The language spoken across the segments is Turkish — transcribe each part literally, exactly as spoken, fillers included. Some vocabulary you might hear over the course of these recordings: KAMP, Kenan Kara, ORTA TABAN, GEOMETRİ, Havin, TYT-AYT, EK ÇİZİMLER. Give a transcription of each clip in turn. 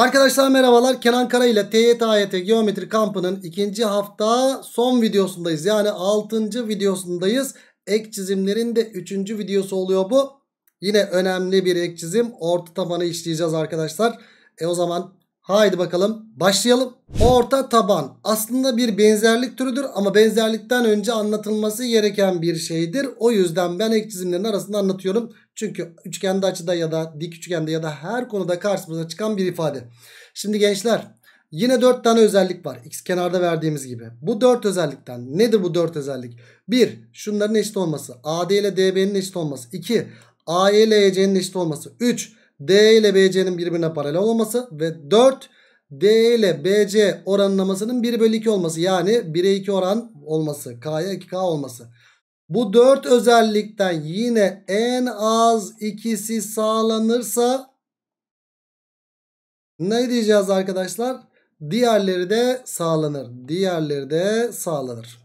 Arkadaşlar merhabalar, Kenan Kara ile T Y T A Y T Geometri kampının ikinci hafta son videosundayız. Yani altıncı videosundayız. Ek çizimlerin de üçüncü videosu oluyor bu. Yine önemli bir ek çizim, orta tabanı işleyeceğiz arkadaşlar. E o zaman haydi bakalım başlayalım. Orta taban aslında bir benzerlik türüdür ama benzerlikten önce anlatılması gereken bir şeydir. O yüzden ben ek çizimlerin arasında anlatıyorum. Çünkü üçgende açıda ya da dik üçgende ya da her konuda karşımıza çıkan bir ifade. Şimdi gençler yine dört tane özellik var. X kenarda verdiğimiz gibi. Bu dört özellikten nedir bu dört özellik? bir. Şunların eşit olması. A D ile D B'nin eşit olması. iki. A E ile E C'nin eşit olması. üç. D ile B C'nin birbirine paralel olması. Ve dört. D ile B C oranlamasının bir bölü iki olması. Yani bire iki oran olması. K'ya iki K olması. Bu dört özellikten yine en az ikisi sağlanırsa ne diyeceğiz arkadaşlar? Diğerleri de sağlanır. Diğerleri de sağlanır.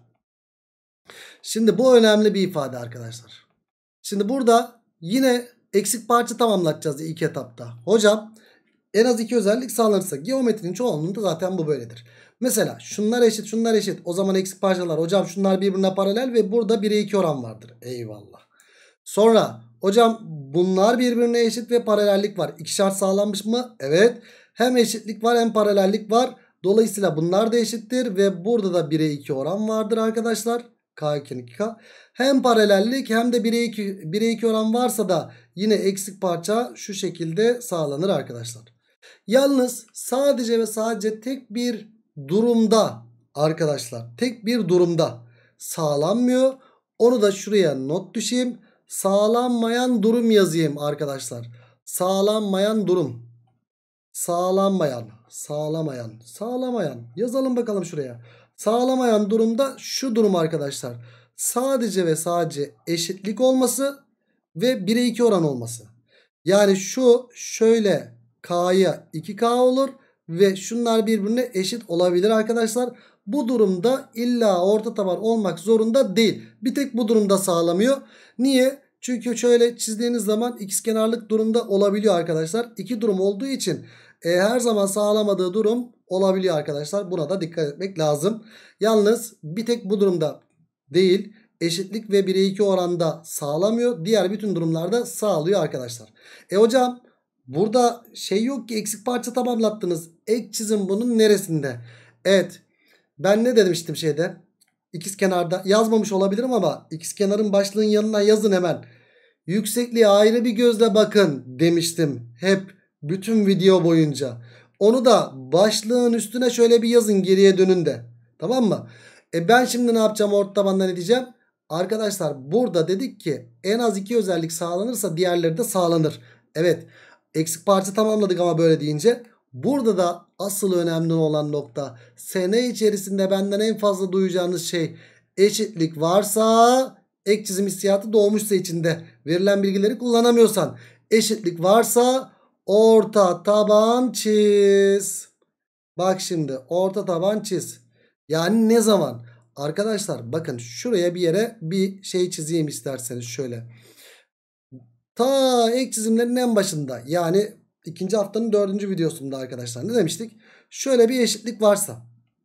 Şimdi bu önemli bir ifade arkadaşlar. Şimdi burada yine eksik parça tamamlatacağız ilk etapta. Hocam en az iki özellik sağlanırsa, geometrinin çoğunluğunda zaten bu böyledir. Mesela şunlar eşit, şunlar eşit. O zaman eksik parçalar. Hocam şunlar birbirine paralel ve burada bire iki oran vardır. Eyvallah. Sonra hocam bunlar birbirine eşit ve paralellik var. İkişer sağlanmış mı? Evet. Hem eşitlik var hem paralellik var. Dolayısıyla bunlar da eşittir ve burada da bire iki oran vardır arkadaşlar. K iki, iki K. Hem paralellik hem de bire iki oran varsa da yine eksik parça şu şekilde sağlanır arkadaşlar. Yalnız sadece ve sadece tek bir durumda arkadaşlar, tek bir durumda sağlanmıyor. Onu da şuraya not düşeyim. Sağlanmayan durum yazayım arkadaşlar. Sağlanmayan durum. Sağlanmayan, sağlamayan, sağlamayan. Yazalım bakalım şuraya. Sağlamayan durumda şu durum arkadaşlar. Sadece ve sadece eşitlik olması ve bire iki oran olması. Yani şu şöyle K'ya iki K olur ve şunlar birbirine eşit olabilir arkadaşlar. Bu durumda illa orta taban olmak zorunda değil. Bir tek bu durumda sağlamıyor. Niye? Çünkü şöyle çizdiğiniz zaman ikizkenarlık durumda olabiliyor arkadaşlar. İki durum olduğu için e, her zaman sağlamadığı durum olabiliyor arkadaşlar. Buna da dikkat etmek lazım. Yalnız bir tek bu durumda değil. Eşitlik ve bire iki oranda sağlamıyor. Diğer bütün durumlarda sağlıyor arkadaşlar. E hocam burada şey yok ki, eksik parça tamamlattınız. Ek çizim bunun neresinde? Evet. Ben ne demiştim şeyde? İkizkenarda yazmamış olabilirim ama ikizkenarın başlığın yanına yazın hemen. Yüksekliğe ayrı bir gözle bakın demiştim. Hep bütün video boyunca. Onu da başlığın üstüne şöyle bir yazın, geriye dönün de. Tamam mı? E ben şimdi ne yapacağım? Orta tabandan ne diyeceğim? Arkadaşlar burada dedik ki en az iki özellik sağlanırsa diğerleri de sağlanır. Evet. Eksik parça tamamladık ama böyle deyince. Burada da asıl önemli olan nokta, sene içerisinde benden en fazla duyacağınız şey, eşitlik varsa ek çizim hissiyatı doğmuşsa içinde, verilen bilgileri kullanamıyorsan, eşitlik varsa orta taban çiz. Bak şimdi orta taban çiz. Yani ne zaman? Arkadaşlar bakın şuraya bir yere bir şey çizeyim isterseniz şöyle. Ta ek çizimlerin en başında, yani ikinci haftanın dördüncü videosunda arkadaşlar ne demiştik? Şöyle bir eşitlik varsa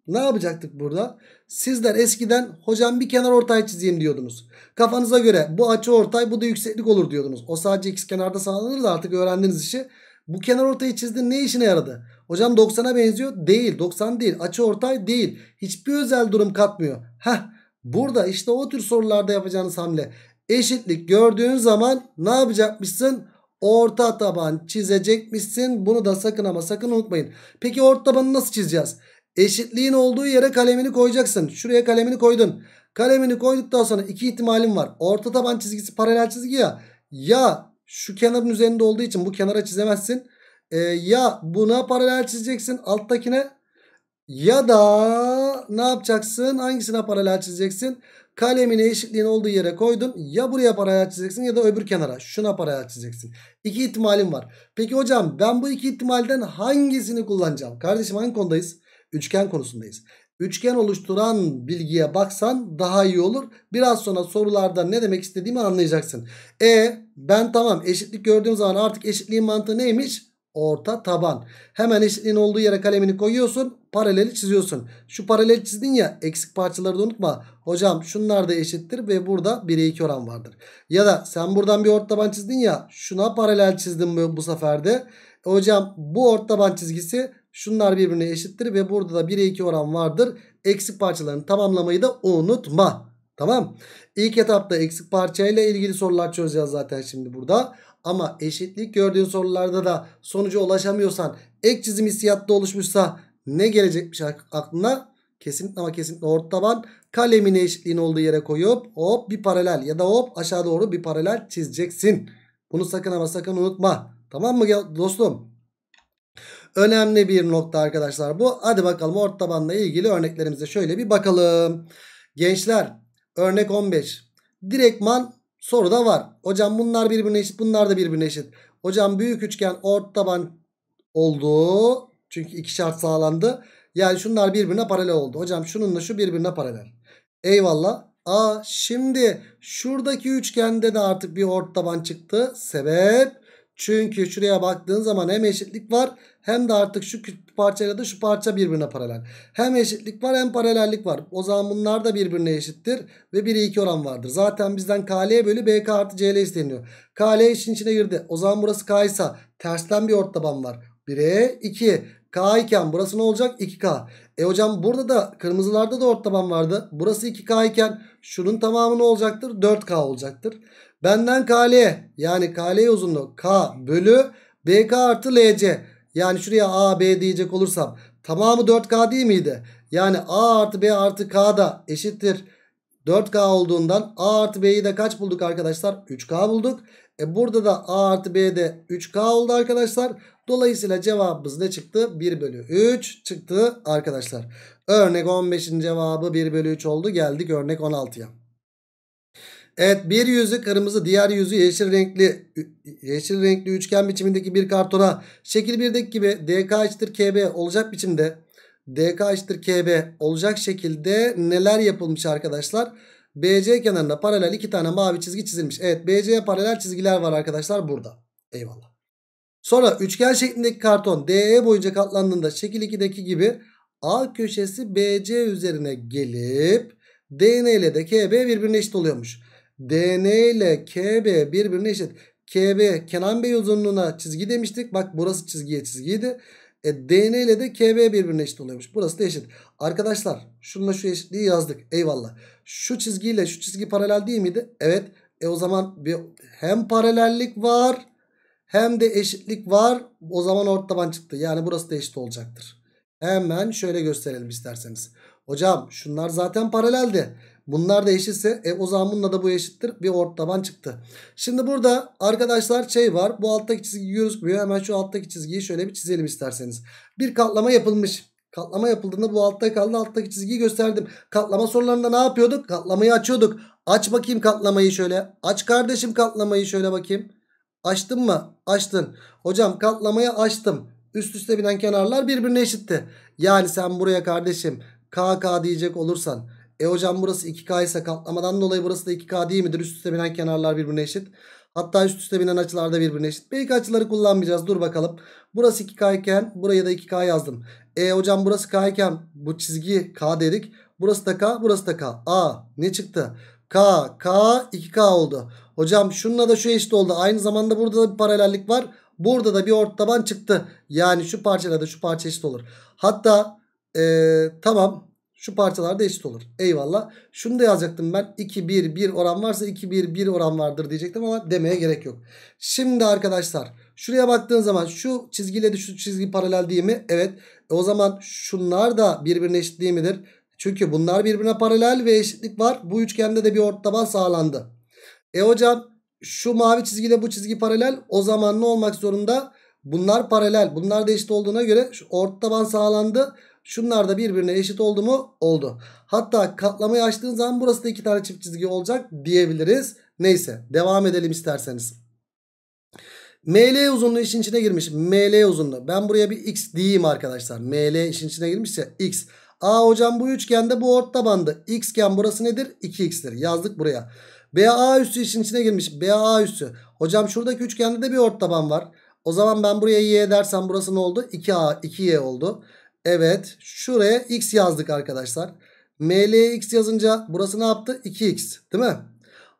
ne yapacaktık burada? Sizler eskiden hocam bir kenar ortay çizeyim diyordunuz. Kafanıza göre bu açı ortay, bu da yükseklik olur diyordunuz. O sadece x kenarda sağlanır da artık öğrendiğiniz işi. Bu kenar ortayı çizdin, ne işine yaradı? Hocam doksana benziyor. Değil, doksan değil, açı ortay değil. Hiçbir özel durum katmıyor. Heh, burada işte o tür sorularda yapacağınız hamle. Eşitlik gördüğün zaman ne yapacakmışsın? Orta taban çizecekmişsin. Bunu da sakın ama sakın unutmayın. Peki orta tabanı nasıl çizeceğiz? Eşitliğin olduğu yere kalemini koyacaksın. Şuraya kalemini koydun. Kalemini koyduktan sonra iki ihtimalin var. Orta taban çizgisi paralel çizgi ya. Ya şu kenarın üzerinde olduğu için bu kenara çizemezsin. Ee, ya buna paralel çizeceksin alttakine. Ya da ne yapacaksın? Hangisine paralel çizeceksin? Kalemini eşitliğin olduğu yere koydun. Ya buraya paralel çizeceksin ya da öbür kenara. Şuna paralel çizeceksin. İki ihtimalim var. Peki hocam ben bu iki ihtimalden hangisini kullanacağım? Kardeşim hangi konudayız? Üçgen konusundayız. Üçgen oluşturan bilgiye baksan daha iyi olur. Biraz sonra sorularda ne demek istediğimi anlayacaksın. E ben tamam eşitlik gördüğüm zaman artık eşitliğin mantığı neymiş? orta taban. Hemen eşitliğin olduğu yere kalemini koyuyorsun. Paraleli çiziyorsun. Şu paraleli çizdin ya, eksik parçaları da unutma. Hocam şunlar da eşittir ve burada bire iki oran vardır. Ya da sen buradan bir orta taban çizdin ya, şuna paralel çizdin bu, bu sefer de. E hocam bu orta taban çizgisi, şunlar birbirine eşittir ve burada da bire iki oran vardır. Eksik parçalarını tamamlamayı da unutma. Tamam. İlk etapta eksik parçayla ilgili sorular çözeceğiz zaten şimdi burada. Ama eşitlik gördüğün sorularda da sonuca ulaşamıyorsan, ek çizim hissiyatta oluşmuşsa ne gelecekmiş aklına? Kesinlikle ama kesinlikle orta taban, kalemini eşitliğin olduğu yere koyup hop bir paralel ya da hop aşağı doğru bir paralel çizeceksin. Bunu sakın ama sakın unutma. Tamam mı dostum? Önemli bir nokta arkadaşlar bu. Hadi bakalım orta tabanla ilgili örneklerimize şöyle bir bakalım. Gençler örnek on beş. Direktman soruda var. Hocam bunlar birbirine eşit, bunlar da birbirine eşit. Hocam büyük üçgen orta taban oldu. Çünkü iki şart sağlandı. Yani şunlar birbirine paralel oldu. Hocam şununla şu birbirine paralel. Eyvallah. Aa, şimdi şuradaki üçgende de artık bir orta taban çıktı. Sebep? Çünkü şuraya baktığın zaman hem eşitlik var hem de artık şu parçayla da şu parça birbirine paralel. Hem eşitlik var hem paralellik var. O zaman bunlar da birbirine eşittir ve bire iki oran vardır. Zaten bizden K L bölü B K artı C L isteniyor. K L işin içine girdi. O zaman burası K ise tersten bir orta taban var. bire iki. K iken burası ne olacak? iki K. E hocam burada da kırmızılarda da orta taban vardı. Burası iki K iken şunun tamamı ne olacaktır? dört K olacaktır. Benden K L, yani K L uzunluğu K bölü B K artı L C. Yani şuraya A, B diyecek olursam tamamı dört K değil miydi? Yani A artı B artı K da eşittir dört K olduğundan A artı B'yi de kaç bulduk arkadaşlar? üç K bulduk. E burada da A artı B'de üç K oldu arkadaşlar. Dolayısıyla cevabımız ne çıktı? bir bölü üç çıktı arkadaşlar. Örnek on beşin cevabı bir bölü üç oldu. Geldik örnek on altıya. Evet, bir yüzü kırmızı, diğer yüzü yeşil renkli yeşil renkli üçgen biçimindeki bir kartona şekil birdeki gibi D K eşittir K B olacak biçimde D K eşittir K B olacak şekilde neler yapılmış arkadaşlar? B C kenarına paralel iki tane mavi çizgi çizilmiş. Evet, B C'ye paralel çizgiler var arkadaşlar burada. Eyvallah. Sonra üçgen şeklindeki karton D E boyunca katlandığında şekil iki'deki gibi A köşesi B C üzerine gelip D N ile de K B birbirine eşit oluyormuş. D N ile K B birbirine eşit. K B Kenan Bey uzunluğuna çizgi demiştik. Bak burası çizgiye çizgiydi. E, D N ile de K B birbirine eşit oluyormuş. Burası da eşit. Arkadaşlar şununla şu eşitliği yazdık. Eyvallah. Şu çizgiyle şu çizgi paralel değil miydi? Evet. E o zaman bir, hem paralellik var hem de eşitlik var. O zaman orta taban çıktı. Yani burası da eşit olacaktır. Hemen şöyle gösterelim isterseniz. Hocam şunlar zaten paraleldi. Bunlar da eşitse e, o zaman bununla da bu eşittir. Bir orta taban çıktı. Şimdi burada arkadaşlar şey var. Bu alttaki çizgi gözükmüyor. Hemen şu alttaki çizgiyi şöyle bir çizelim isterseniz. Bir katlama yapılmış. Katlama yapıldığında bu altta kaldı. Alttaki çizgiyi gösterdim. Katlama sorularında ne yapıyorduk? Katlamayı açıyorduk. Aç bakayım katlamayı şöyle. Aç kardeşim katlamayı şöyle bakayım. Açtın mı? Açtın. Hocam katlamayı açtım. Üst üste binen kenarlar birbirine eşitti. Yani sen buraya kardeşim K K diyecek olursan. E hocam burası iki K ise katlamadan dolayı burası da iki K değil midir? Üst üste binen kenarlar birbirine eşit. Hatta üst üste binen açılar da birbirine eşit. Belki açıları kullanmayacağız. Dur bakalım. Burası iki K iken buraya da iki K yazdım. E hocam burası K iken bu çizgi K dedik. Burası da K, burası da K. A ne çıktı? K, K, iki K oldu. Hocam şununla da şu eşit oldu. Aynı zamanda burada da bir paralellik var. Burada da bir orta taban çıktı. Yani şu parçayla da şu parça eşit olur. Hatta ee, tamam. Şu parçalar da eşit olur. Eyvallah. Şunu da yazacaktım ben. iki bir bir oran varsa iki bir bir oran vardır diyecektim ama demeye gerek yok. Şimdi arkadaşlar şuraya baktığın zaman şu çizgiyle de şu çizgi paralel değil mi? Evet. E o zaman şunlar da birbirine eşit değil midir? Çünkü bunlar birbirine paralel ve eşitlik var. Bu üçgende de bir orta taban sağlandı. E hocam şu mavi çizgiyle bu çizgi paralel. O zaman ne olmak zorunda? Bunlar paralel. Bunlar da eşit olduğuna göre şu orta taban sağlandı. Şunlar da birbirine eşit oldu mu? Oldu. Hatta katlamayı açtığın zaman burası da iki tane çift çizgi olacak diyebiliriz. Neyse devam edelim isterseniz. M L uzunluğu işin içine girmiş. M L uzunluğu. Ben buraya bir X diyeyim arkadaşlar. M L işin içine girmişse X. Aa hocam bu üçgende bu orta tabandı. X iken burası nedir? iki X'tir. Yazdık buraya. B A üssü işin içine girmiş. B A üssü. Hocam şuradaki üçgende de bir orta taban var. O zaman ben buraya y dersem burası ne oldu? iki a, iki y oldu. Evet, şuraya x yazdık arkadaşlar. M L X yazınca burası ne yaptı? iki x değil mi?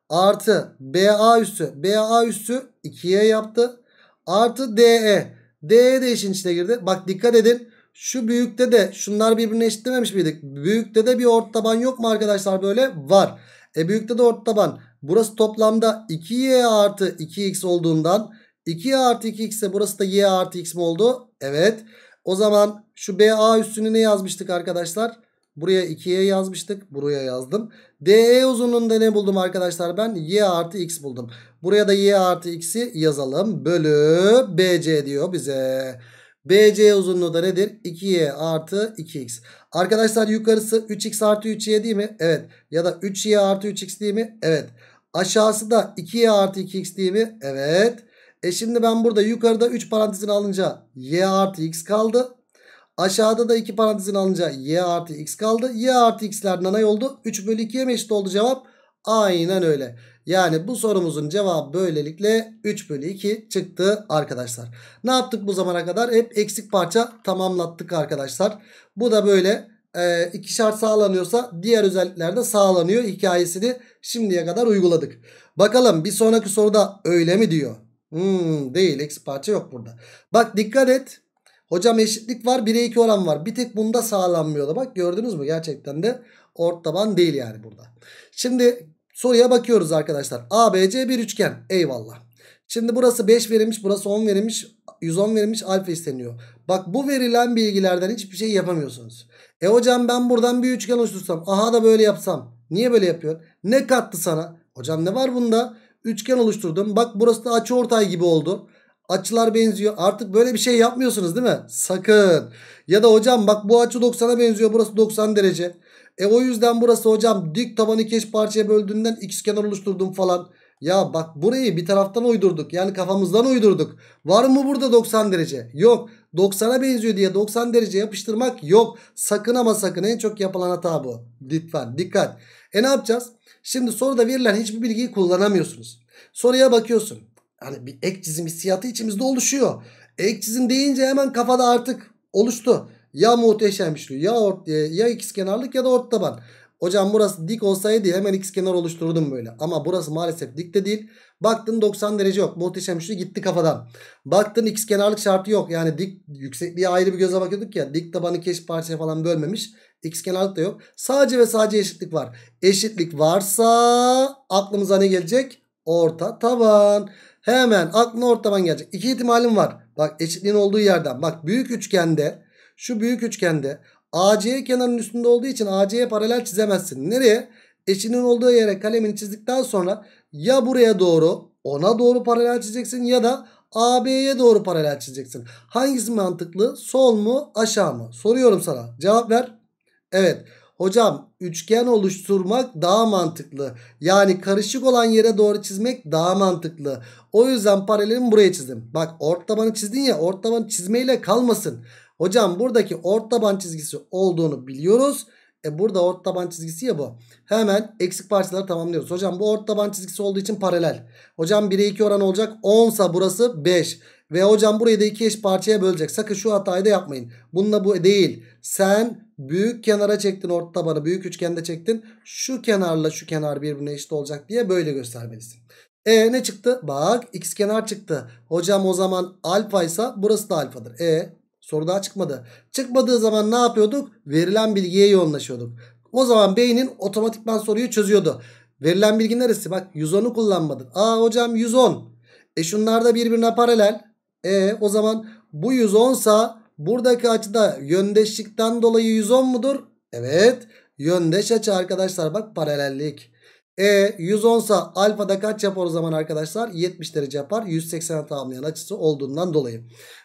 Artı B A üssü. B A üssü iki y yaptı. Artı D E. D E de işin içine girdi. Bak dikkat edin. Şu büyükte de şunlar birbirine eşitlememiş miydik? Büyükte de bir orta taban yok mu arkadaşlar böyle? Var. E büyükte de orta taban. Burası toplamda iki y artı iki x olduğundan iki y artı iki x ise burası da y artı x mi oldu? Evet. O zaman şu B A üssünü ne yazmıştık arkadaşlar? Buraya ikiye yazmıştık. Buraya yazdım. D E uzunluğunda ne buldum arkadaşlar ben? Y artı X buldum. Buraya da Y artı X'i yazalım. Bölü B C diyor bize. B C uzunluğu da nedir? iki y artı iki x. Arkadaşlar yukarısı üç x artı üç y değil mi? Evet. Ya da üç y artı üç x değil mi? Evet. Aşağısı da iki y artı iki x değil mi? Evet. E şimdi ben burada yukarıda üç parantezini alınca Y artı X kaldı. Aşağıda da iki parantezin alınca y artı x kaldı. Y artı x'ler nanay oldu. üç bölü ikiye mi eşit oldu cevap? Aynen öyle. Yani bu sorumuzun cevabı böylelikle üç bölü iki çıktı arkadaşlar. Ne yaptık bu zamana kadar? Hep eksik parça tamamlattık arkadaşlar. Bu da böyle e, iki şart sağlanıyorsa diğer özellikler de sağlanıyor hikayesini şimdiye kadar uyguladık. Bakalım bir sonraki soruda öyle mi diyor? Hmm, değil, eksik parça yok burada. Bak dikkat et. Hocam eşitlik var, bire iki oran var. Bir tek bunda sağlanmıyor da bak gördünüz mü? Gerçekten de orta taban değil yani burada. Şimdi soruya bakıyoruz arkadaşlar. A B C bir üçgen. Eyvallah. Şimdi burası beş verilmiş, burası on verilmiş, yüz on verilmiş, alfa isteniyor. Bak bu verilen bilgilerden hiçbir şey yapamıyorsunuz. E hocam ben buradan bir üçgen oluştursam, aha da böyle yapsam. Niye böyle yapıyorsun? Ne kattı sana? Hocam ne var bunda? Üçgen oluşturdum. Bak burası da açıortay gibi oldu. Açılar benziyor. Artık böyle bir şey yapmıyorsunuz değil mi? Sakın. Ya da hocam bak bu açı doksana benziyor. Burası doksan derece. E o yüzden burası hocam dik tabanı iki eş parçaya böldüğünden ikizkenar oluşturdum falan. Ya bak burayı bir taraftan uydurduk. Yani kafamızdan uydurduk. Var mı burada doksan derece? Yok. doksana benziyor diye doksan derece yapıştırmak yok. Sakın ama sakın. En çok yapılan hata bu. Lütfen dikkat. E ne yapacağız? Şimdi soruda verilen hiçbir bilgiyi kullanamıyorsunuz. Soruya bakıyorsun. Hani bir ek çizim hissiyatı içimizde oluşuyor. Ek çizim deyince hemen kafada artık oluştu. Ya muhteşem üçlü ya ort ya ikizkenarlık ya da orta taban. Hocam burası dik olsaydı hemen ikizkenar oluşturdum böyle. Ama burası maalesef dik de değil. Baktın doksan derece yok. Muhteşem üçlü gitti kafadan. Baktın ikizkenarlık şartı yok. Yani dik yüksekliğe ayrı bir göze bakıyorduk ya. Dik tabanı iki eş parçaya falan bölmemiş. İkizkenarlık da yok. Sadece ve sadece eşitlik var. Eşitlik varsa aklımıza ne gelecek? Orta taban. Hemen aklına orta taban gelecek. İki ihtimalim var. Bak eşitliğin olduğu yerden. Bak büyük üçgende. Şu büyük üçgende. A C kenarının üstünde olduğu için A C'ye paralel çizemezsin. Nereye? Eşitliğin olduğu yere kalemini çizdikten sonra ya buraya doğru ona doğru paralel çizeceksin ya da A B'ye doğru paralel çizeceksin. Hangisi mantıklı? Sol mu? Aşağı mı? Soruyorum sana. Cevap ver. Evet. Hocam üçgen oluşturmak daha mantıklı. Yani karışık olan yere doğru çizmek daha mantıklı. O yüzden paralelimi buraya çizdim. Bak orta tabanı çizdin ya, orta tabanı çizmeyle kalmasın. Hocam buradaki orta taban çizgisi olduğunu biliyoruz. E burada orta taban çizgisi ya bu. Hemen eksik parçaları tamamlıyoruz. Hocam bu orta taban çizgisi olduğu için paralel. Hocam bire iki oran olacak. on ise burası beş. Ve hocam burayı da iki eş parçaya bölecek. Sakın şu hatayı da yapmayın. Bununla bu değil. Sen büyük kenara çektin orta tabanı. Büyük üçgende çektin. Şu kenarla şu kenar birbirine eşit olacak diye böyle göstermelisin. E ne çıktı? Bak x kenar çıktı. Hocam o zaman alfaysa burası da alfadır. E soru daha çıkmadı. Çıkmadığı zaman ne yapıyorduk? Verilen bilgiye yoğunlaşıyorduk. O zaman beynin otomatikman soruyu çözüyordu. Verilen bilgi neresi? Bak yüz onu kullanmadın. Aa hocam yüz on. E şunlar da birbirine paralel. E o zaman bu yüz onsa buradaki açıda yöndeşlikten dolayı yüz on mudur? Evet. Yöndeş açı arkadaşlar bak paralellik. E yüz onsa alfada kaç yapar o zaman arkadaşlar? yetmiş derece yapar. yüz seksene tamamlayan açısı olduğundan dolayı.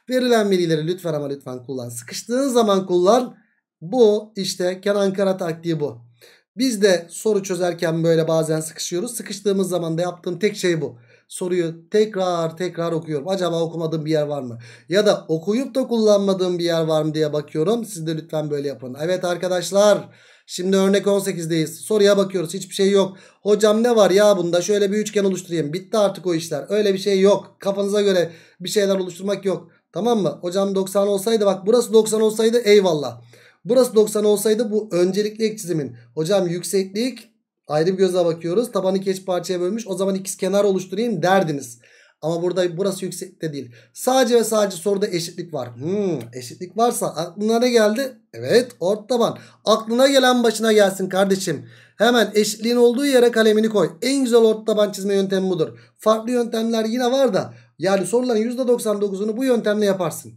Verilen bilgileri lütfen ama lütfen kullan. Sıkıştığın zaman kullan. Bu işte Kenan Kara taktiği bu. Biz de soru çözerken böyle bazen sıkışıyoruz. Sıkıştığımız zaman da yaptığım tek şey bu. Soruyu tekrar tekrar okuyorum. Acaba okumadığım bir yer var mı? Ya da okuyup da kullanmadığım bir yer var mı diye bakıyorum. Siz de lütfen böyle yapın. Evet arkadaşlar. Şimdi örnek on sekizdeyiz. Soruya bakıyoruz. Hiçbir şey yok. Hocam ne var ya bunda? Şöyle bir üçgen oluşturayım. Bitti artık o işler. Öyle bir şey yok. Kafanıza göre bir şeyler oluşturmak yok. Tamam mı? Hocam doksan olsaydı, bak burası doksan olsaydı eyvallah. Burası doksan olsaydı bu öncelikli ek çizimin. Hocam yükseklik ayrı bir göze bakıyoruz. Tabanı iki eş parçaya bölmüş. O zaman ikizkenar oluşturayım derdiniz. Ama burada burası yüksekte değil. Sadece ve sadece soruda eşitlik var. Hmm, eşitlik varsa aklına ne geldi? Evet, orta taban. Aklına gelen başına gelsin kardeşim. Hemen eşitliğin olduğu yere kalemini koy. En güzel orta taban çizme yöntemi budur. Farklı yöntemler yine var da. Yani soruların yüzde doksan dokuzunu bu yöntemle yaparsın.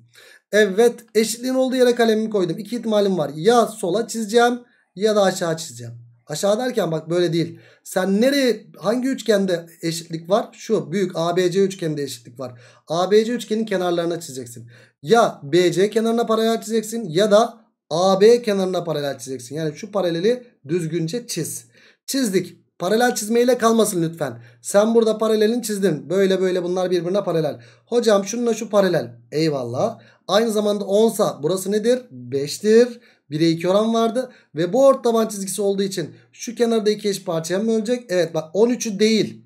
Evet, eşitliğin olduğu yere kalemimi koydum. İki ihtimalim var. Ya sola çizeceğim ya da aşağı çizeceğim. Aşağı derken bak böyle değil. Sen nereye, hangi üçgende eşitlik var? Şu büyük A B C üçgeninde eşitlik var. A B C üçgenin kenarlarına çizeceksin. Ya B C kenarına paralel çizeceksin ya da A B kenarına paralel çizeceksin. Yani şu paraleli düzgünce çiz. Çizdik. Paralel çizmeyle kalmasın lütfen. Sen burada paralelini çizdin. Böyle böyle bunlar birbirine paralel. Hocam şununla şu paralel. Eyvallah. Aynı zamanda onsa burası nedir? beştir. bire iki oran vardı. Ve bu orta taban çizgisi olduğu için şu kenarda iki eş parçaya mı bölecek? Evet bak on üçü değil.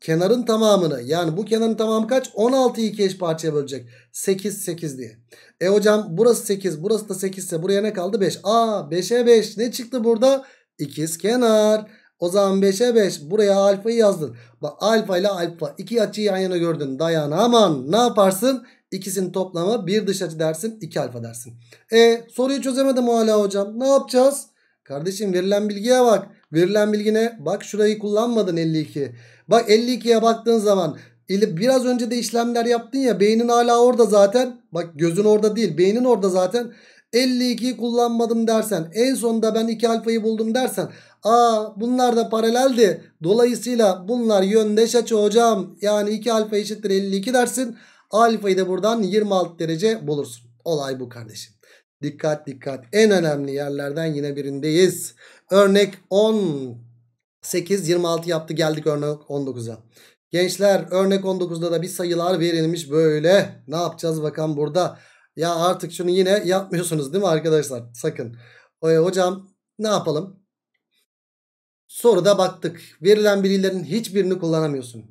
Kenarın tamamını, yani bu kenarın tamamı kaç? on altıyı iki eş parçaya bölecek. sekiz sekiz diye. E hocam burası sekiz, burası da sekiz ise buraya ne kaldı? beş. Aa beşe beş. Ne çıktı burada? İkizkenar. O zaman beşe beş. Buraya alfayı yazdın. Bak alfa ile alfa. İki açıyı yan yana gördün. Dayan aman. Ne yaparsın? İkisinin toplamı bir dış açı dersin. iki alfa dersin. E soruyu çözemedim hala hocam. Ne yapacağız? Kardeşim verilen bilgiye bak. Verilen bilgine bak, şurayı kullanmadın elli iki. Bak elli ikiye baktığın zaman biraz önce de işlemler yaptın ya. Beynin hala orada zaten. Bak gözün orada değil. Beynin orada zaten. elli ikiyi kullanmadım dersen, en sonunda ben iki alfayı buldum dersen, aa bunlar da paraleldi, dolayısıyla bunlar yöndeş açı hocam, yani iki alfa eşittir elli iki dersin. Alfayı da buradan yirmi altı derece bulursun. Olay bu kardeşim. Dikkat dikkat, en önemli yerlerden yine birindeyiz. Örnek on sekiz yirmi altı yaptı, geldik örnek on dokuza. Gençler örnek on dokuzda da bir sayılar verilmiş böyle. Ne yapacağız bakalım burada? Ya artık şunu yine yapmıyorsunuz değil mi arkadaşlar? Sakın. E, hocam ne yapalım? Soruda baktık. Verilen bilgilerin hiçbirini kullanamıyorsun.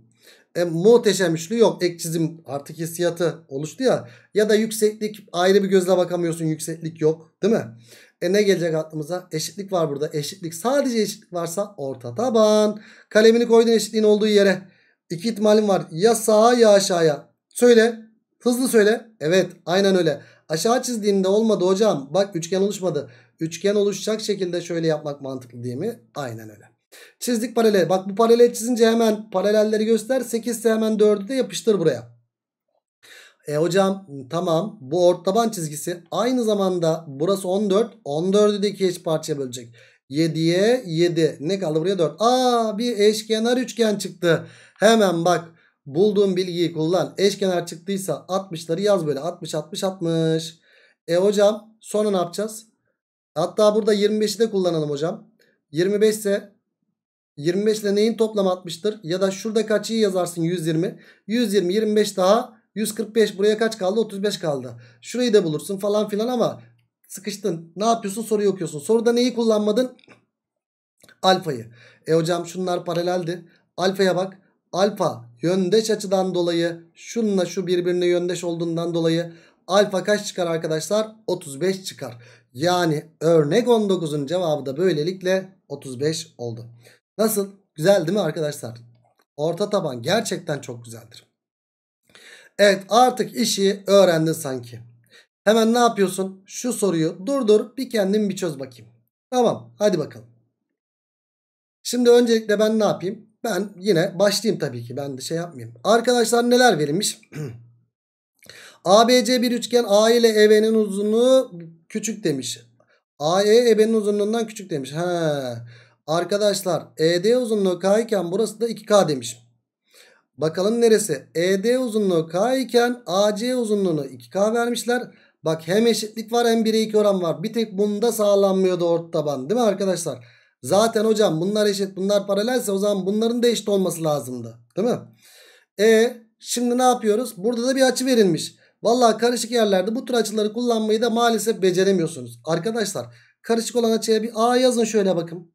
E, muhteşem üçlü yok. Ek çizim artık hissiyatı oluştu ya. Ya da yükseklik ayrı bir gözle bakamıyorsun. Yükseklik yok değil mi? E ne gelecek aklımıza? Eşitlik var burada. Eşitlik, sadece eşitlik varsa orta taban. Kalemini koydun eşitliğin olduğu yere. İki ihtimalin var. Ya sağa ya aşağıya. Söyle. Hızlı söyle. Evet aynen öyle. Aşağı çizdiğinde olmadı hocam. Bak üçgen oluşmadı. Üçgen oluşacak şekilde şöyle yapmak mantıklı değil mi? Aynen öyle. Çizdik paralel. Bak bu paralel çizince hemen paralelleri göster. sekiz ise hemen dördü de yapıştır buraya. E hocam tamam, bu orta taban çizgisi. Aynı zamanda burası on dört. on dördü de iki eş parçaya bölecek. yediye yedi. Ne kaldı buraya? dört. Aa bir eşkenar üçgen çıktı. Hemen bak. Bulduğun bilgiyi kullan. Eşkenar çıktıysa altmışları yaz böyle. altmış altmış altmış. E hocam sonra ne yapacağız? Hatta burada yirmi beşi de kullanalım hocam. yirmi beş ise yirmi beş ile neyin toplamı altmıştır? Ya da şurada kaçıyı yazarsın? yüz yirmi. yüz yirmi, yirmi beş daha. yüz kırk beş, buraya kaç kaldı? otuz beş kaldı. Şurayı da bulursun falan filan ama sıkıştın. Ne yapıyorsun? Soruyu okuyorsun. Soruda neyi kullanmadın? Alfayı. E hocam şunlar paraleldi. Alfaya bak. Alfa yöndeş açıdan dolayı, şununla şu birbirine yöndeş olduğundan dolayı alfa kaç çıkar arkadaşlar? otuz beş çıkar. Yani örnek on dokuzun cevabı da böylelikle otuz beş oldu. Nasıl? Güzel değil mi arkadaşlar? Orta taban gerçekten çok güzeldir. Evet artık işi öğrendin sanki. Hemen ne yapıyorsun? Şu soruyu durdur, bir kendin bir çöz bakayım. Tamam hadi bakalım. Şimdi öncelikle ben ne yapayım? Ben yine başlayayım tabii ki. Ben de şey yapmayayım. Arkadaşlar neler verilmiş? A B C bir üçgen. A ile E B'nin uzunluğu küçük demiş. A E E B'nin uzunluğundan küçük demiş. He. Arkadaşlar E D uzunluğu K iken burası da iki K demiş. Bakalım neresi? E D uzunluğu K iken A C uzunluğunu iki K vermişler. Bak hem eşitlik var hem bire iki oran var. Bir tek bunda sağlanmıyordu orta taban. Değil mi arkadaşlar? Zaten hocam bunlar eşit, bunlar paralelse o zaman bunların da eşit olması lazımdı. Değil mi? E şimdi ne yapıyoruz? Burada da bir açı verilmiş. Vallahi karışık yerlerde bu tür açıları kullanmayı da maalesef beceremiyorsunuz. Arkadaşlar Karışık olan açıya bir A yazın şöyle bakın.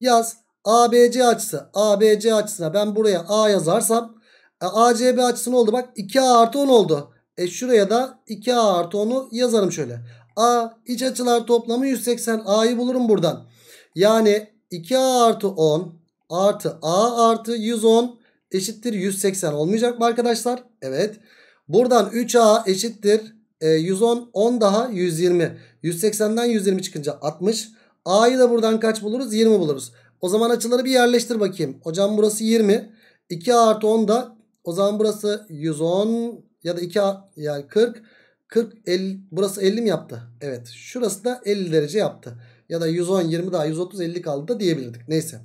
Yaz. A B C açısı. A B C açısına ben buraya A yazarsam A C B açısı ne oldu? Bak iki A artı on oldu. E şuraya da iki A artı on'u yazarım şöyle. A iç açılar toplamı yüz seksen. A'yı bulurum buradan. Yani iki A artı on artı A artı yüz on eşittir yüz seksen olmayacak mı arkadaşlar? Evet. Buradan üç A eşittir yüz on. on daha yüz yirmi. yüz seksen'den yüz yirmi çıkınca altmış. A'yı da buradan kaç buluruz? yirmi buluruz. O zaman açıları bir yerleştir bakayım. Hocam burası yirmi. iki A artı on da o zaman burası yüz on ya da iki A, yani kırk. kırk elli, burası elli mi yaptı? Evet. Şurası da elli derece yaptı. Ya da yüz on, yirmi daha yüz otuz, elli kaldı da diyebilirdik. Neyse.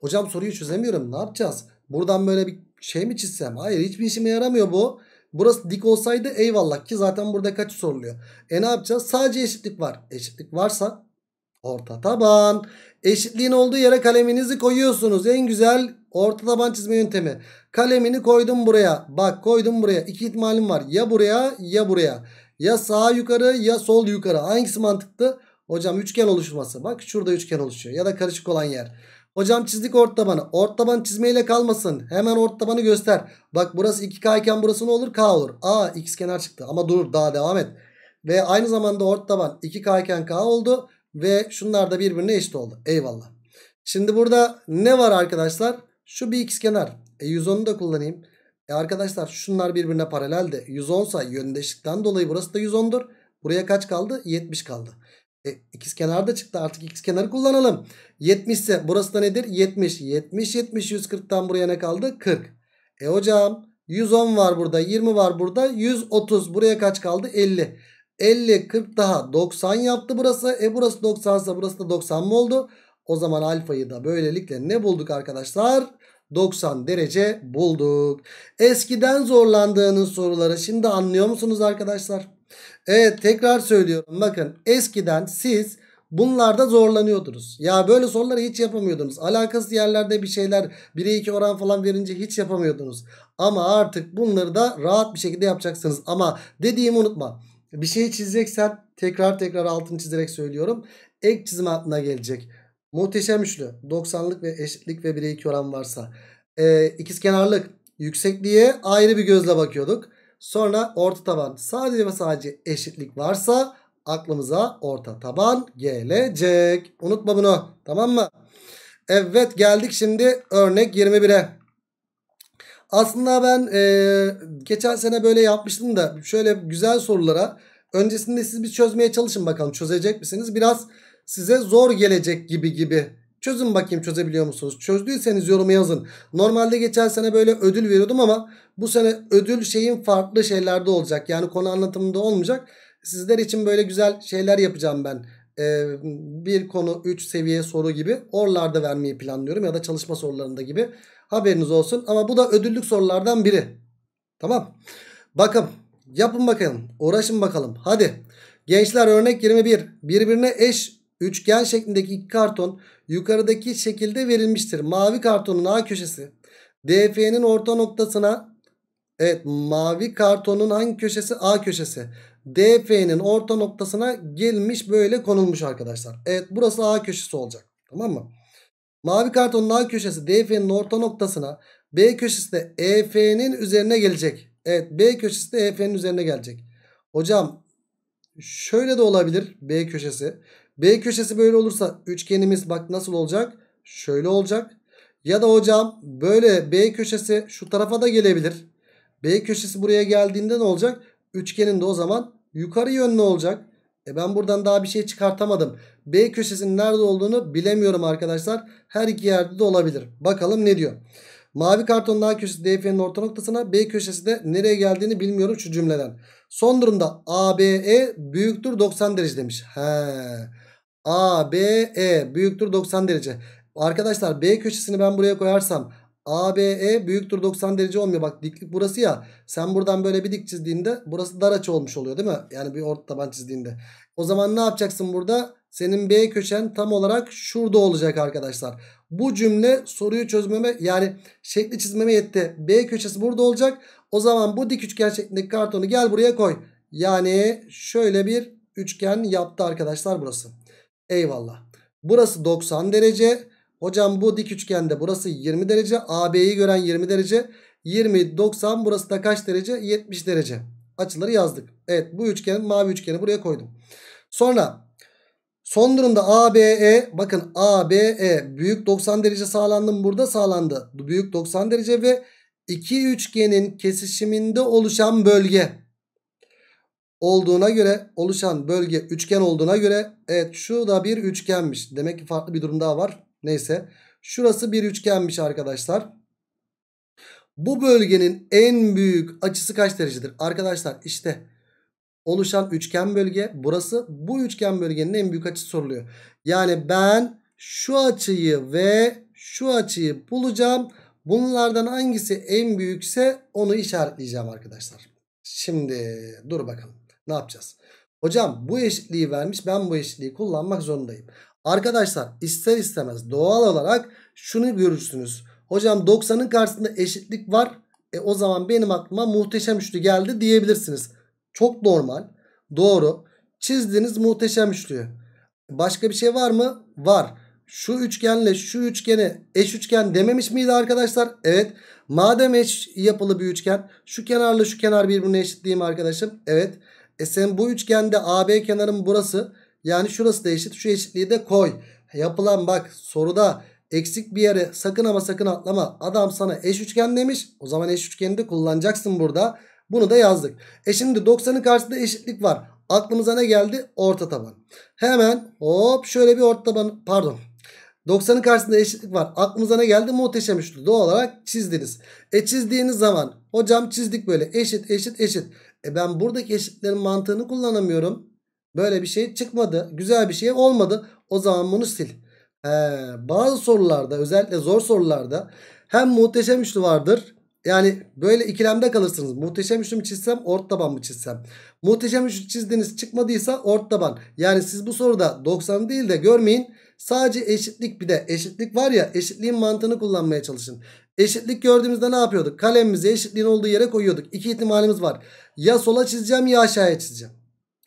Hocam soruyu çözemiyorum. Ne yapacağız? Buradan böyle bir şey mi çizsem? Hayır, hiçbir işime yaramıyor bu. Burası dik olsaydı eyvallah ki zaten burada kaç soruluyor. E ne yapacağız? Sadece eşitlik var. Eşitlik varsa orta taban. Eşitliğin olduğu yere kaleminizi koyuyorsunuz. En güzel orta taban çizme yöntemi. Kalemini koydum buraya. Bak koydum buraya. İki ihtimalim var. Ya buraya ya buraya. Ya sağ yukarı ya sol yukarı. Hangisi mantıklı? Hocam üçgen oluşması. Bak şurada üçgen oluşuyor. Ya da karışık olan yer. Hocam çizdik orta tabanı. Orta tabanı çizmeyle kalmasın. Hemen orta tabanı göster. Bak burası iki K iken burası ne olur? K olur. Aa x kenar çıktı. Ama dur daha devam et. Ve aynı zamanda orta taban iki K iken K oldu. Ve şunlar da birbirine eşit oldu. Eyvallah. Şimdi burada ne var arkadaşlar? Şu bir ikizkenar. E yüz on'u da kullanayım. E arkadaşlar şunlar birbirine paralel de yüz on say yöndeşlikten dolayı burası da yüz on'dur. Buraya kaç kaldı? yetmiş kaldı. E ikizkenar da çıktı. Artık ikizkenarı kullanalım. yetmiş ise burası da nedir? yetmiş. yetmiş, yetmiş, yüz kırk'tan buraya ne kaldı? kırk. E hocam yüz on var burada. yirmi var burada. yüz otuz. Buraya kaç kaldı? elli. elli, kırk daha doksan yaptı burası. E burası doksan ise burası da doksan mı oldu? O zaman alfayı da böylelikle ne bulduk arkadaşlar? doksan derece bulduk. Eskiden zorlandığınız soruları şimdi anlıyor musunuz arkadaşlar? Evet, tekrar söylüyorum. Bakın eskiden siz bunlarda zorlanıyordunuz. Ya böyle soruları hiç yapamıyordunuz. Alakasız yerlerde bir şeyler bire iki oran falan verince hiç yapamıyordunuz. Ama artık bunları da rahat bir şekilde yapacaksınız. Ama dediğimi unutma. Bir şey çizeceksen tekrar tekrar altını çizerek söylüyorum. Ek çizim hattına gelecek. Muhteşem üçlü. doksan'lık ve eşitlik ve bire iki oran varsa. Ee, ikizkenarlık. Yüksekliğe ayrı bir gözle bakıyorduk. Sonra orta taban. Sadece ve sadece eşitlik varsa aklımıza orta taban gelecek. Unutma bunu. Tamam mı? Evet, geldik şimdi örnek yirmi bir'e. Aslında ben e, geçen sene böyle yapmıştım da şöyle güzel sorulara öncesinde siz bir çözmeye çalışın bakalım. Çözecek misiniz? Biraz size zor gelecek gibi gibi. Çözün bakayım, çözebiliyor musunuz? Çözdüyseniz yorumu yazın. Normalde geçen sene böyle ödül veriyordum ama bu sene ödül şeyin farklı şeylerde olacak. Yani konu anlatımında olmayacak. Sizler için böyle güzel şeyler yapacağım ben. Ee, bir konu üç seviye soru gibi oralarda vermeyi planlıyorum ya da çalışma sorularında gibi. Haberiniz olsun ama bu da ödüllük sorulardan biri. Tamam. Bakın, yapın bakalım. Uğraşın bakalım. Hadi. Gençler örnek yirmi bir. Birbirine eş üçgen şeklindeki iki karton yukarıdaki şekilde verilmiştir. Mavi kartonun A köşesi D F'nin orta noktasına, evet, mavi kartonun hangi köşesi? A köşesi. D F'nin orta noktasına gelmiş, böyle konulmuş arkadaşlar. Evet, burası A köşesi olacak. Tamam mı? Mavi kartonun A köşesi D F'nin orta noktasına, B köşesi de E F'nin üzerine gelecek. Evet, B köşesi de E F'nin üzerine gelecek. Hocam şöyle de olabilir B köşesi. B köşesi böyle olursa üçgenimiz bak nasıl olacak? Şöyle olacak. Ya da hocam böyle B köşesi şu tarafa da gelebilir. B köşesi buraya geldiğinde ne olacak? Üçgenin de o zaman yukarı yönlü olacak. E ben buradan daha bir şey çıkartamadım. B köşesinin nerede olduğunu bilemiyorum arkadaşlar. Her iki yerde de olabilir. Bakalım ne diyor. Mavi kartonun A köşesi D F'nin orta noktasına, B köşesi de nereye geldiğini bilmiyorum şu cümleden. Son durumda A B E büyüktür doksan derece demiş. He. A B E büyüktür doksan derece. Arkadaşlar B köşesini ben buraya koyarsam A B E büyüktür doksan derece olmuyor. Bak diklik burası ya. Sen buradan böyle bir dik çizdiğinde burası dar açı olmuş oluyor değil mi? Yani bir orta taban çizdiğinde. O zaman ne yapacaksın burada? Senin B köşen tam olarak şurada olacak arkadaşlar. Bu cümle soruyu çözmeme, yani şekli çizmeme yetti. B köşesi burada olacak. O zaman bu dik üçgen şeklindeki kartonu gel buraya koy. Yani şöyle bir üçgen yaptı arkadaşlar burası. Eyvallah. Burası doksan derece. Hocam bu dik üçgende burası yirmi derece. A B'yi gören yirmi derece. yirmi, doksan, burası da kaç derece? yetmiş derece. Açıları yazdık. Evet, bu üçgenin mavi üçgeni buraya koydum. Sonra son durumda A B E, bakın A B E büyük doksan derece sağlandı mı? Burada sağlandı. Büyük doksan derece ve iki üçgenin kesişiminde oluşan bölge olduğuna göre, oluşan bölge üçgen olduğuna göre, evet şu da bir üçgenmiş. Demek ki farklı bir durum daha var. Neyse. Şurası bir üçgenmiş arkadaşlar. Bu bölgenin en büyük açısı kaç derecedir? Arkadaşlar işte oluşan üçgen bölge burası. Bu üçgen bölgenin en büyük açısı soruluyor. Yani ben şu açıyı ve şu açıyı bulacağım. Bunlardan hangisi en büyükse onu işaretleyeceğim arkadaşlar. Şimdi dur bakalım ne yapacağız? Hocam bu eşitliği vermiş, ben bu eşitliği kullanmak zorundayım. Arkadaşlar ister istemez doğal olarak şunu görürsünüz. Hocam doksanın karşısında eşitlik var. E o zaman benim aklıma muhteşem üçlü geldi diyebilirsiniz. Çok normal. Doğru. Çizdiğiniz muhteşem üçlü. Başka bir şey var mı? Var. Şu üçgenle şu üçgeni eş üçgen dememiş miydi arkadaşlar? Evet. Madem eş yapılı bir üçgen, şu kenarla şu kenar birbirine eşit değil mi arkadaşım? Evet. E sen bu üçgende A B kenarın burası. Yani şurası da eşit. Şu eşitliği de koy. Yapılan bak soruda eksik bir yere sakın ama sakın atlama. Adam sana eş üçgen demiş. O zaman eş üçgeni de kullanacaksın burada. Bunu da yazdık. E şimdi doksanın karşısında eşitlik var. Aklımıza ne geldi? Orta taban. Hemen hop şöyle bir orta taban, pardon. doksanın karşısında eşitlik var. Aklımıza ne geldi? Muhteşem üçlü. Doğal olarak çizdiniz. E çizdiğiniz zaman hocam çizdik böyle eşit eşit eşit. E ben buradaki eşitlerin mantığını kullanamıyorum. Böyle bir şey çıkmadı. Güzel bir şey olmadı. O zaman bunu sil. Ee, bazı sorularda, özellikle zor sorularda hem muhteşem üçlü vardır. Yani böyle ikilemde kalırsınız. Muhteşem üçlü mü çizsem, orta taban mı çizsem? Muhteşem üçlü çizdiğiniz çıkmadıysa orta taban. Yani siz bu soruda doksan değil de görmeyin. Sadece eşitlik, bir de eşitlik var ya, eşitliğin mantığını kullanmaya çalışın. Eşitlik gördüğümüzde ne yapıyorduk? Kalemimizi eşitliğin olduğu yere koyuyorduk. İki ihtimalimiz var. Ya sola çizeceğim ya aşağıya çizeceğim.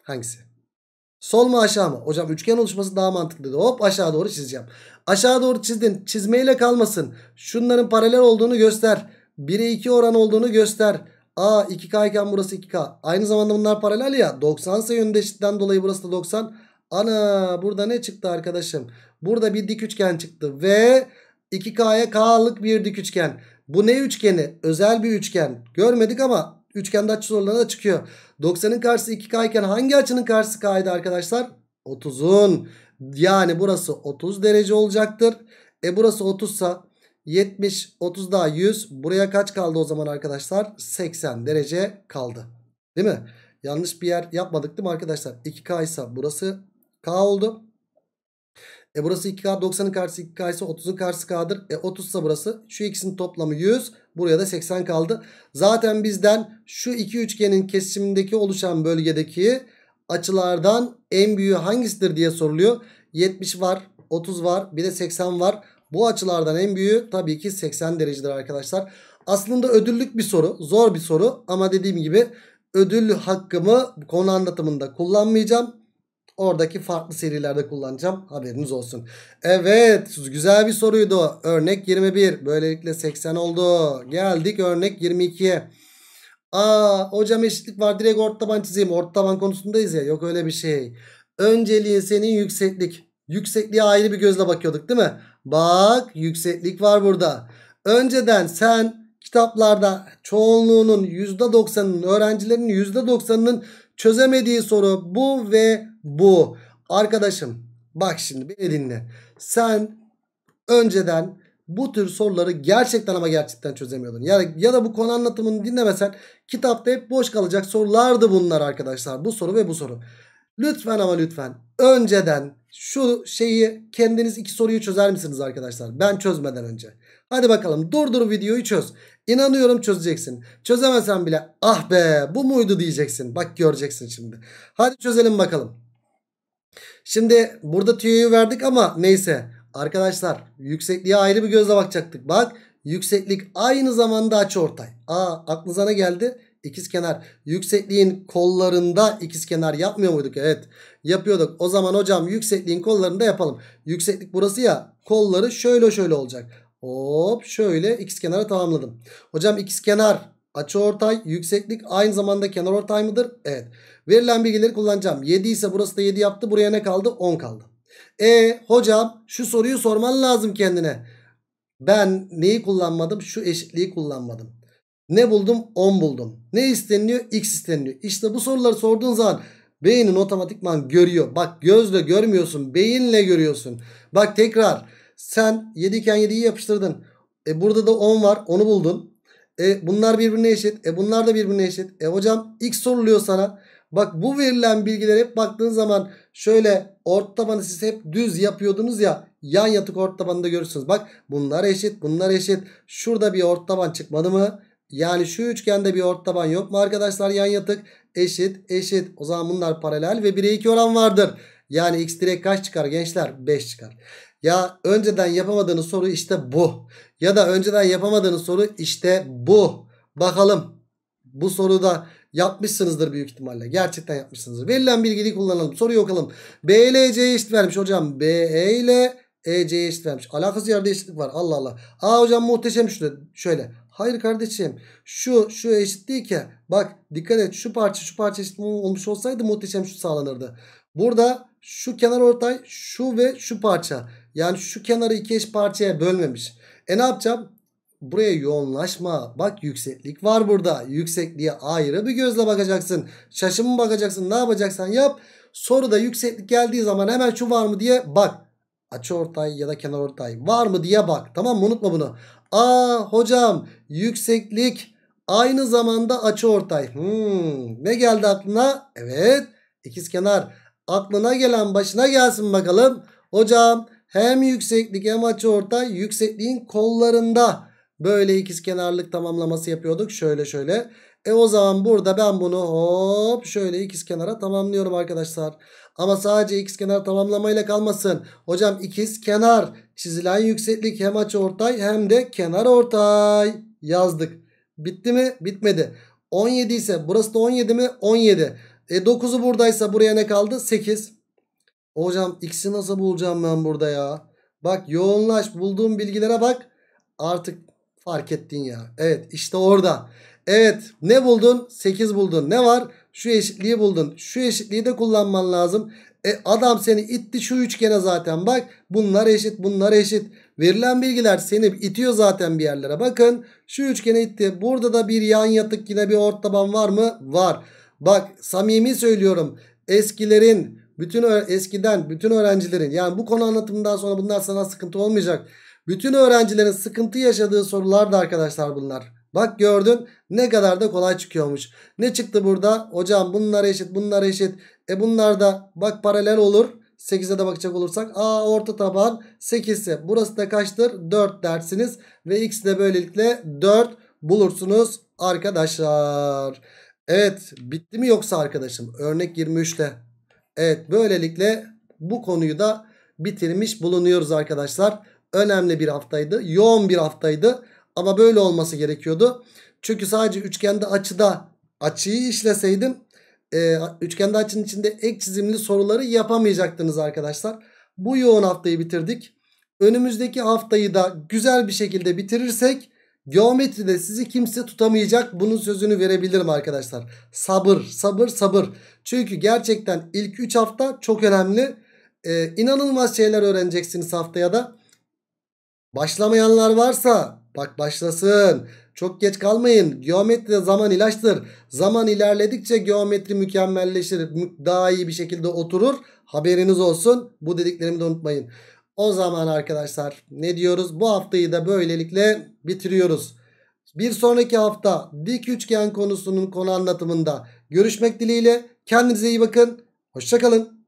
Hangisi? Sol mu aşağı mı? Hocam üçgen oluşması daha mantıklıydı. Hop aşağı doğru çizeceğim. Aşağı doğru çizdin. Çizmeyle kalmasın. Şunların paralel olduğunu göster. bire iki oran olduğunu göster. Aa iki K iken burası iki K. Aynı zamanda bunlar paralel ya. doksan ise yönünde eşitten dolayı burası da doksan. Ana burada ne çıktı arkadaşım? Burada bir dik üçgen çıktı. Ve iki K'ya K'lık bir dik üçgen. Bu ne üçgeni? Özel bir üçgen. Görmedik ama üçgende açı sorularına da çıkıyor. doksanın karşısı iki K iken hangi açının karşısı K'ydı arkadaşlar? otuzun. Yani burası otuz derece olacaktır. E burası otuzsa yetmiş, otuz daha yüz. Buraya kaç kaldı o zaman arkadaşlar? seksen derece kaldı. Değil mi? Yanlış bir yer yapmadık değil mi arkadaşlar? iki K ise burası K oldu. E burası iki K, doksanın karşısı iki K ise otuzun karşısı K'dır. E otuz ise burası. Şu ikisinin toplamı yüz. Buraya da seksen kaldı. Zaten bizden şu iki üçgenin kesişimindeki oluşan bölgedeki açılardan en büyüğü hangisidir diye soruluyor. yetmiş var, otuz var, bir de seksen var. Bu açılardan en büyüğü tabii ki seksen derecedir arkadaşlar. Aslında ödüllük bir soru, zor bir soru ama dediğim gibi ödül hakkımı konu anlatımında kullanmayacağım. Oradaki farklı serilerde kullanacağım. Haberiniz olsun. Evet. Güzel bir soruydu. Örnek yirmi bir. Böylelikle seksen oldu. Geldik örnek yirmi ikiye. Aa hocam eşitlik var. Direkt orta taban çizeyim. Orta taban konusundayız ya. Yok öyle bir şey. Önceliğin senin yükseklik. Yüksekliğe ayrı bir gözle bakıyorduk değil mi? Bak yükseklik var burada. Önceden sen kitaplarda çoğunluğunun yüzde doksanının, öğrencilerin yüzde doksanının çözemediği soru bu ve bu. Arkadaşım bak şimdi beni dinle. Sen önceden bu tür soruları gerçekten ama gerçekten çözemiyordun. Yani ya da bu konu anlatımını dinlemesen kitapta hep boş kalacak sorulardı bunlar arkadaşlar. Bu soru ve bu soru. Lütfen ama lütfen önceden şu şeyi kendiniz iki soruyu çözer misiniz arkadaşlar? Ben çözmeden önce. Hadi bakalım durdur videoyu çöz. İnanıyorum çözeceksin. Çözemesen bile ah be bu muydu diyeceksin. Bak göreceksin şimdi. Hadi çözelim bakalım. Şimdi burada tüyoyu verdik ama neyse. Arkadaşlar yüksekliğe ayrı bir gözle bakacaktık. Bak yükseklik aynı zamanda açıortay. Aa aklınıza ne geldi? ikizkenar yüksekliğin kollarında ikizkenar yapmıyor muyduk? Evet, yapıyorduk. O zaman hocam yüksekliğin kollarında yapalım. Yükseklik burası ya, kolları şöyle şöyle olacak. Hop, şöyle ikizkenara tamamladım. Hocam ikizkenar açıortay, yükseklik aynı zamanda kenarortay mıdır? Evet. Verilen bilgileri kullanacağım. yedi ise burası da yedi yaptı. Buraya ne kaldı? on kaldı. E hocam şu soruyu sorman lazım kendine. Ben neyi kullanmadım? Şu eşitliği kullanmadım. Ne buldum? on buldum. Ne isteniliyor? X isteniliyor. İşte bu soruları sorduğun zaman beynin otomatikman görüyor. Bak, gözle görmüyorsun, beyinle görüyorsun. Bak tekrar, sen yedi iken yediyi yapıştırdın. E burada da on var, onu buldun. E bunlar birbirine eşit. E bunlar da birbirine eşit. E hocam X soruluyor sana. Bak, bu verilen bilgiler hep baktığın zaman şöyle orta tabanı siz hep düz yapıyordunuz ya, yan yatık orta tabanında görürsünüz. Bak, bunlar eşit, bunlar eşit. Şurada bir orta taban çıkmadı mı? Yani şu üçgende bir orta taban yok mu arkadaşlar? Yan yatık eşit eşit. O zaman bunlar paralel ve bire iki oran vardır. Yani X direkt kaç çıkar gençler? beş çıkar. Ya önceden yapamadığınız soru işte bu. Ya da önceden yapamadığınız soru işte bu. Bakalım bu soruda yapmışsınızdır büyük ihtimalle. Gerçekten yapmışsınızdır. Verilen bilgiyi kullanalım. Soruyu okuyalım. B ile C'ye eşit vermiş hocam. B E ile E C'ye eşit vermiş. Alakası yerde eşitlik var. Allah Allah. Aa hocam muhteşem şöyle. Şöyle. Hayır kardeşim. Şu şu eşit değil ki. Bak dikkat et. Şu parça şu parça eşit olmuş olsaydı muhteşem şu sağlanırdı. Burada şu kenar ortay, şu ve şu parça. Yani şu kenarı iki eş parçaya bölmemiş. E ne yapacağım? Buraya yoğunlaşma. Bak yükseklik var burada. Yüksekliğe ayrı bir gözle bakacaksın. Şaşımı bakacaksın. Ne yapacaksan yap. Soruda yükseklik geldiği zaman hemen şu var mı diye bak. Açıortay ya da kenarortay var mı diye bak. Tamam mı? Unutma bunu. Aa hocam yükseklik aynı zamanda açıortay. Hmm, ne geldi aklına? Evet, ikizkenar. Aklına gelen başına gelsin bakalım. Hocam hem yükseklik hem açıortay yüksekliğin kollarında. Böyle ikizkenarlık tamamlaması yapıyorduk. Şöyle şöyle. E o zaman burada ben bunu hop şöyle ikizkenara tamamlıyorum arkadaşlar. Ama sadece ikizkenar tamamlamayla kalmasın. Hocam ikizkenar çizilen yükseklik hem açıortay hem de kenarortay yazdık. Bitti mi? Bitmedi. on yedi ise burası da on yedi mi? on yedi. E dokuzu buradaysa buraya ne kaldı? sekiz. Hocam x'i nasıl bulacağım ben burada ya? Bak yoğunlaş, bulduğum bilgilere bak. Artık fark ettin ya. Evet işte orada. Evet, ne buldun? sekiz buldun. Ne var? Şu eşitliği buldun. Şu eşitliği de kullanman lazım. E adam seni itti şu üçgene zaten. Bak bunlar eşit, bunlar eşit. Verilen bilgiler seni itiyor zaten bir yerlere. Bakın şu üçgene itti. Burada da bir yan yatık yine bir orta taban var mı? Var. Bak samimi söylüyorum. Eskilerin, bütün eskiden bütün öğrencilerin, yani bu konu anlatımından sonra bunlar sana sıkıntı olmayacak. Bütün öğrencilerin sıkıntı yaşadığı sorulardı arkadaşlar bunlar. Bak gördün ne kadar da kolay çıkıyormuş. Ne çıktı burada? Hocam bunlar eşit, bunlar eşit. E bunlar da bak paralel olur. sekize de bakacak olursak. Aa orta taban sekiz ise burası da kaçtır? dört dersiniz. Ve X de böylelikle dört bulursunuz arkadaşlar. Evet, bitti mi yoksa arkadaşım? Örnek yirmi üç'te. Evet, böylelikle bu konuyu da bitirmiş bulunuyoruz arkadaşlar. Önemli bir haftaydı. Yoğun bir haftaydı. Ama böyle olması gerekiyordu. Çünkü sadece üçgende açıda açıyı işleseydim e, üçgende açının içinde ek çizimli soruları yapamayacaktınız arkadaşlar. Bu yoğun haftayı bitirdik. Önümüzdeki haftayı da güzel bir şekilde bitirirsek geometride sizi kimse tutamayacak. Bunun sözünü verebilirim arkadaşlar. Sabır, sabır, sabır. Çünkü gerçekten ilk üç hafta çok önemli. E, inanılmaz şeyler öğreneceksiniz haftaya da. Başlamayanlar varsa bak başlasın. Çok geç kalmayın. Geometride zaman ilaçtır. Zaman ilerledikçe geometri mükemmelleşir. Daha iyi bir şekilde oturur. Haberiniz olsun. Bu dediklerimi de unutmayın. O zaman arkadaşlar ne diyoruz? Bu haftayı da böylelikle bitiriyoruz. Bir sonraki hafta dik üçgen konusunun konu anlatımında görüşmek dileğiyle. Kendinize iyi bakın. Hoşça kalın.